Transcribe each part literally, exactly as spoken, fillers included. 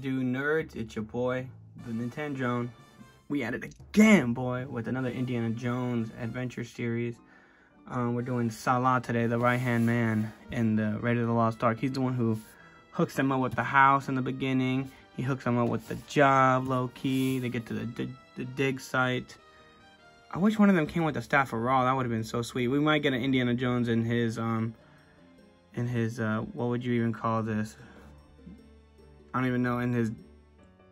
do, nerds? It's your boy, the Nintendrone. We at it again, boy, with another Indiana Jones adventure series. Um, we're doing Sallah today, the right-hand man in the Raiders of the Lost Ark. He's the one who hooks them up with the house in the beginning. He hooks them up with the job, low-key. They get to the, the, the dig site. I wish one of them came with the Staff of Ra. That would have been so sweet. We might get an Indiana Jones in his, um, in his, uh, what would you even call this? I don't even know, in his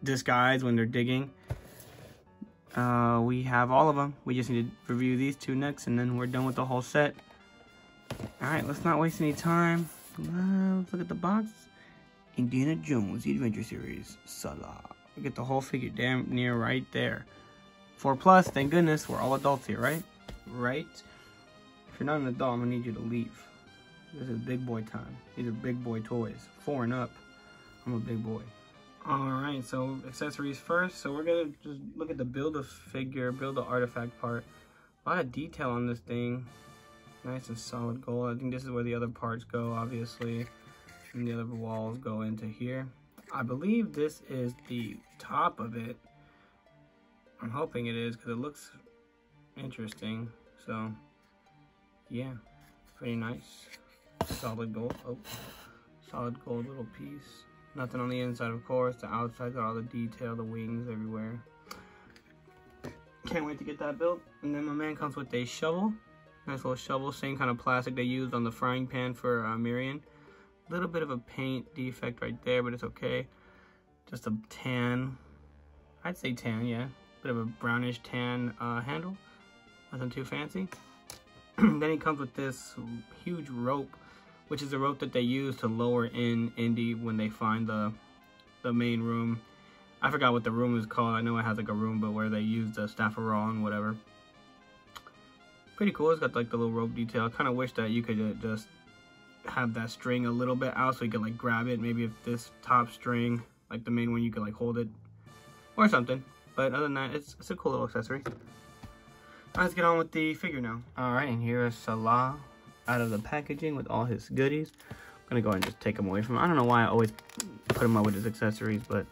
disguise when they're digging. Uh, we have all of them. We just need to review these two next, and then we're done with the whole set. Alright, let's not waste any time. Uh, let's look at the box. Indiana Jones, the Adventure Series, Sallah. We get the whole figure damn near right there. four plus, thank goodness, we're all adults here, right? Right? If you're not an adult, I'm gonna need you to leave. This is big boy time. These are big boy toys. Four and up. I'm a big boy. Alright, so accessories first. So we're gonna just look at the build a figure, build the artifact part. A lot of detail on this thing. Nice and solid gold. I think this is where the other parts go, obviously. And the other walls go into here. I believe this is the top of it. I'm hoping it is, because it looks interesting. So, yeah. Pretty nice. Solid gold. Oh, solid gold little piece. Nothing on the inside, of course. The outside got all the detail, the wings everywhere. Can't wait to get that built. And then my man comes with a shovel. Nice little shovel, same kind of plastic they used on the frying pan for uh, Marion. Little bit of a paint defect right there, but it's okay. Just a tan. I'd say tan, yeah. Bit of a brownish tan uh, handle. Nothing too fancy. Then he comes with this huge rope, which is the rope that they use to lower in Indy when they find the the main room. I forgot what the room is called. I know it has like a room, but where they use the Staff of Ra and whatever. Pretty cool. It's got like the little rope detail. I kind of wish that you could uh, just have that string a little bit out so you could like grab it. Maybe if this top string, like the main one, you could like hold it or something. But other than that, it's, it's a cool little accessory. Right, let's get on with the figure now. Alright, and here is Sallah out of the packaging with all his goodies. I'm going to go ahead and just take them away from him. I don't know why I always put him up with his accessories, but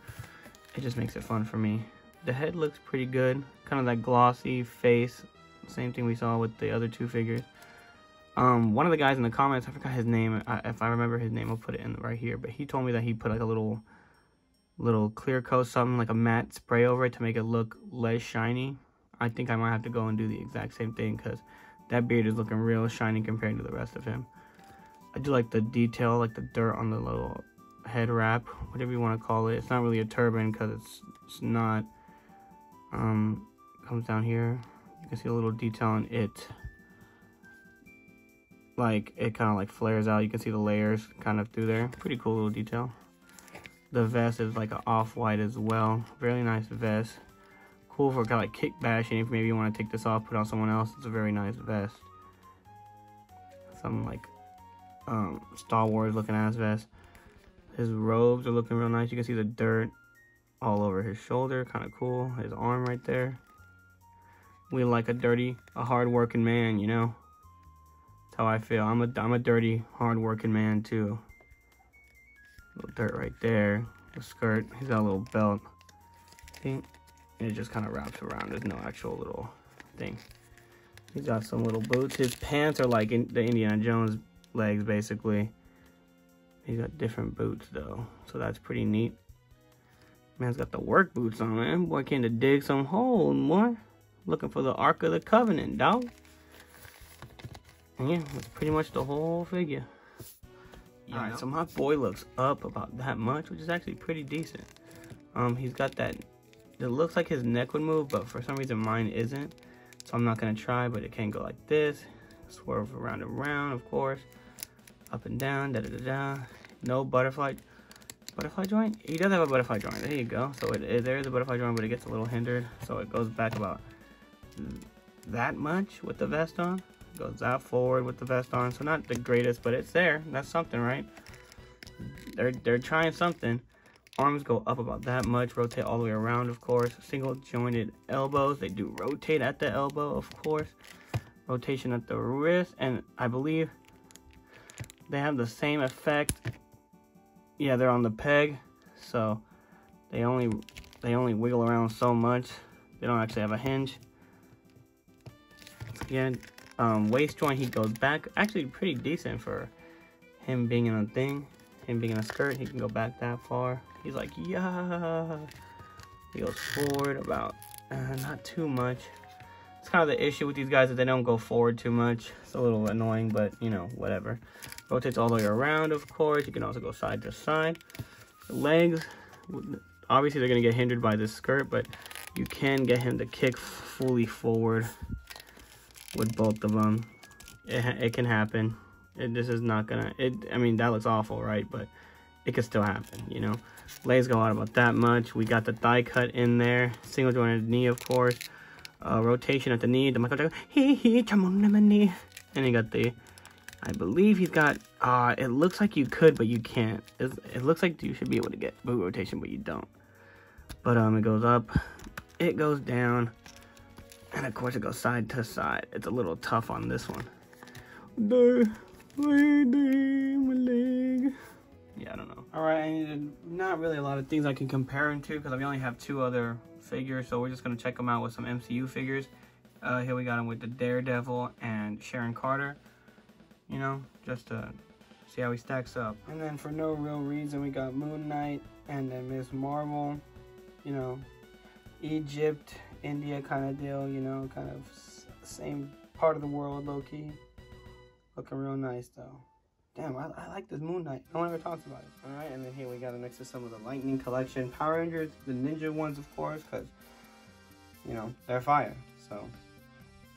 it just makes it fun for me. The head looks pretty good. Kind of that glossy face. Same thing we saw with the other two figures. Um, one of the guys in the comments, I forgot his name. I, if I remember his name, I'll put it in right here. But he told me that he put like a little little clear coat, something like a matte spray over it to make it look less shiny. I think I might have to go and do the exact same thing, because that beard is looking real shiny compared to the rest of him. I do like the detail, like the dirt on the little head wrap, whatever you want to call it. It's not really a turban because it's, it's not. Um, comes down here. You can see a little detail on it. Like, it kind of like flares out. You can see the layers kind of through there. Pretty cool little detail. The vest is like an off-white as well. Really nice vest. Cool for kind of like kick bashing. If maybe you want to take this off, put on someone else. It's a very nice vest. Something like um, Star Wars looking ass vest. His robes are looking real nice. You can see the dirt all over his shoulder. Kind of cool. His arm right there. We like a dirty, a hard-working man, you know. That's how I feel. I'm a, I'm a dirty, hard-working man too. Little dirt right there. The skirt. He's got a little belt. I think it just kind of wraps around. There's no actual little thing. He's got some little boots. His pants are like in the Indiana Jones legs, basically. He's got different boots, though. So that's pretty neat. Man's got the work boots on, man. Boy came to dig some hole more. Looking for the Ark of the Covenant, dog. And yeah, that's pretty much the whole figure. Yeah. Alright, so my boy looks up about that much, which is actually pretty decent. Um, he's got that, it looks like his neck would move, but for some reason mine isn't. So I'm not going to try, but it can go like this. Swerve around and around, of course. Up and down, da-da-da-da. No butterfly, butterfly joint? He does have a butterfly joint, there you go. So it is, there is a butterfly joint, but it gets a little hindered. So it goes back about that much with the vest on. Goes out forward with the vest on, so not the greatest, but it's there. That's something, right? They're they're trying something. Arms go up about that much, rotate all the way around, of course. Single jointed elbows, they do rotate at the elbow, of course. Rotation at the wrist, and I believe they have the same effect. Yeah, they're on the peg, so They only they only wiggle around so much. They don't actually have a hinge. Again, um, waist joint, he goes back. Actually, pretty decent for him being in a thing. Him being in a skirt, he can go back that far. He's like, yeah. He goes forward about, uh, not too much. It's kind of the issue with these guys, that they don't go forward too much. It's a little annoying, but, you know, whatever. Rotates all the way around, of course. You can also go side to side. The legs, obviously they're going to get hindered by this skirt, but you can get him to kick fully forward with both of them. It, it can happen. It, this is not gonna, it, I mean, that looks awful, right? But it could still happen, you know? Legs go out about that much. We got the thigh cut in there. Single jointed knee, of course. Uh, rotation at the knee. The Michael Jackson, hee hee, knee. And he got the, I believe he's got, uh, it looks like you could, but you can't. It's, it looks like you should be able to get boot rotation, but you don't. But um, it goes up, it goes down, and of course it goes side to side. It's a little tough on this one. The, yeah, I don't know. Alright, I needed not really a lot of things I can compare them to, because we only have two other figures, so we're just going to check them out with some M C U figures. Uh, here we got them with the Daredevil and Sharon Carter, you know, just to see how he stacks up. And then for no real reason, we got Moon Knight and then Miss Marvel, you know, Egypt, India kind of deal, you know, kind of same part of the world, low-key. Looking real nice, though. Damn, I, I like this Moon Knight. No one ever talks about it. All right, and then here we got it next to some of the Lightning Collection. Power Rangers, the ninja ones, of course, because, you know, they're fire. So,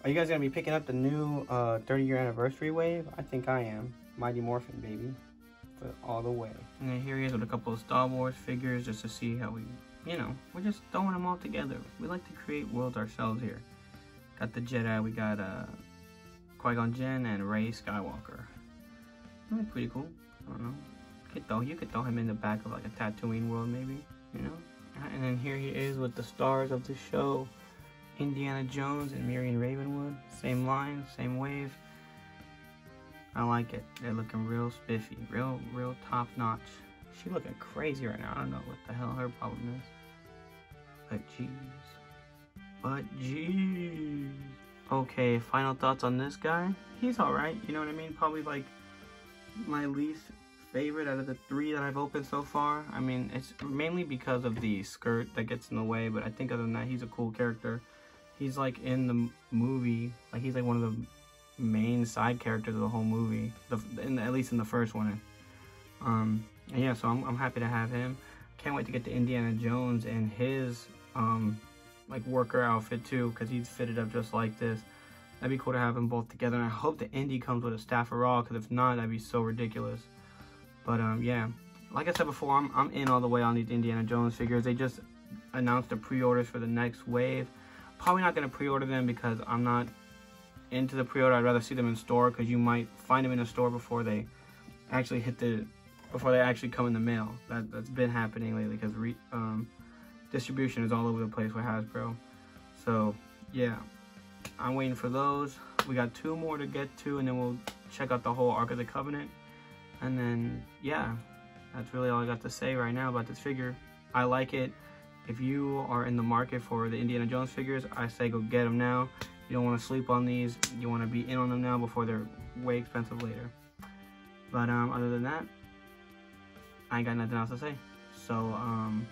are you guys going to be picking up the new uh, thirty-year anniversary wave? I think I am. Mighty Morphin, baby. But all the way. And then here he is with a couple of Star Wars figures, just to see how we, you know, we're just throwing them all together. We like to create worlds ourselves here. Got the Jedi, we got uh, Qui-Gon Jinn and Rey Skywalker. That'd be pretty cool. I don't know. Could throw, you could throw him in the back of like a Tatooine world, maybe. You know? And then here he is with the stars of the show. Indiana Jones and Marion Ravenwood. Same line, same wave. I like it. They're looking real spiffy. Real, real top notch. She's looking crazy right now. I don't know what the hell her problem is. But jeez. But jeez. Okay, final thoughts on this guy? He's alright. You know what I mean? Probably like my least favorite out of the three that I've opened so far. I mean, it's mainly because of the skirt that gets in the way, but I think other than that, he's a cool character. He's like in the movie, like he's like one of the main side characters of the whole movie, the, in the, at least in the first one. Um, and yeah, so I'm, I'm happy to have him. Can't wait to get to Indiana Jones and his um, like worker outfit too, because he's fitted up just like this. That'd be cool to have them both together, and I hope the Indy comes with a Staff of Ra, because if not, that'd be so ridiculous. But, um, yeah. Like I said before, I'm, I'm in all the way on these Indiana Jones figures. They just announced the pre-orders for the next wave. Probably not going to pre-order them, because I'm not into the pre-order. I'd rather see them in store, because you might find them in a store before they actually hit the... before they actually come in the mail. That, that's been happening lately, because re um, distribution is all over the place with Hasbro. So, yeah. I'm waiting for those. We got two more to get to, and then we'll check out the whole Ark of the Covenant. And then, yeah, that's really all I got to say right now about this figure. I like it. If you are in the market for the Indiana Jones figures, I say go get them now. You don't want to sleep on these. You want to be in on them now before they're way expensive later. But um, other than that, I ain't got nothing else to say. So um,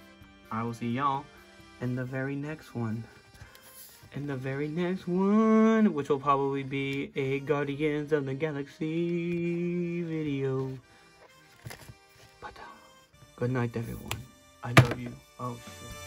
I will see y'all in the very next one. And the very next one, which will probably be a Guardians of the Galaxy video. But, uh, good night, everyone. I love you. Oh, shit.